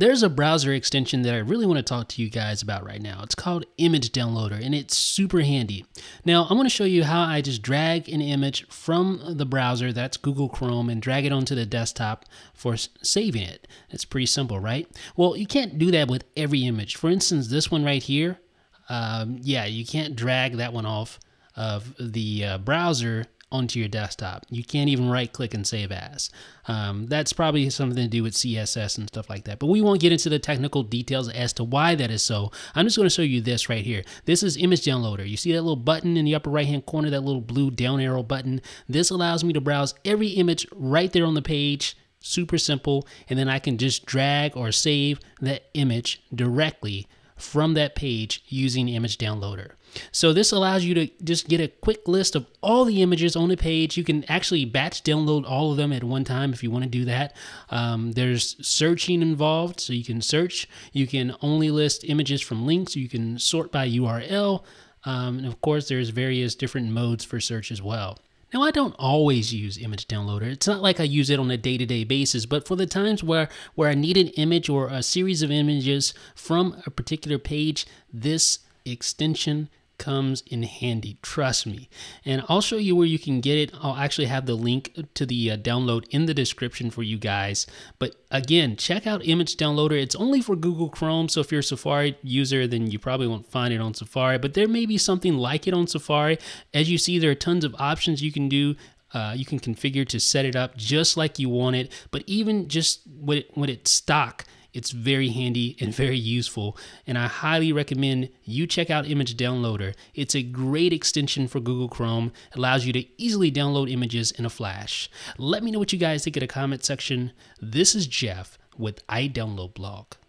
There's a browser extension that I really want to talk to you guys about right now. It's called Image Downloader, and it's super handy. Now, I'm going to show you how I just drag an image from the browser, that's Google Chrome, and drag it onto the desktop for saving it. It's pretty simple, right? Well, you can't do that with every image. For instance, this one right here, yeah, you can't drag that one off of the browser onto your desktop. You can't even right click and save as. That's probably something to do with CSS and stuff like that, but we won't get into the technical details as to why that is so. I'm just gonna show you this right here. This is Image Downloader. You see that little button in the upper right hand corner, that little blue down arrow button? This allows me to browse every image right there on the page, super simple, and then I can just drag or save that image directly from that page using Image Downloader. So this allows you to just get a quick list of all the images on the page. You can actually batch download all of them at one time if you want to do that. There's searching involved, so you can search. You can only list images from links. You can sort by URL. And of course, there's various different modes for search as well. Now, I don't always use Image Downloader. It's not like I use it on a day-to-day basis, but for the times where I need an image or a series of images from a particular page, this extension comes in handy, trust me. And I'll show you where you can get it. I'll actually have the link to the download in the description for you guys. But again, check out Image Downloader. It's only for Google Chrome, so if you're a Safari user, then you probably won't find it on Safari, but there may be something like it on Safari. As you see, there are tons of options you can do. You can configure to set it up just like you want it, but even just when it's stock, it's very handy and very useful, and I highly recommend you check out Image Downloader. It's a great extension for Google Chrome. It allows you to easily download images in a flash. Let me know what you guys think in the comment section. This is Jeff with iDownloadBlog.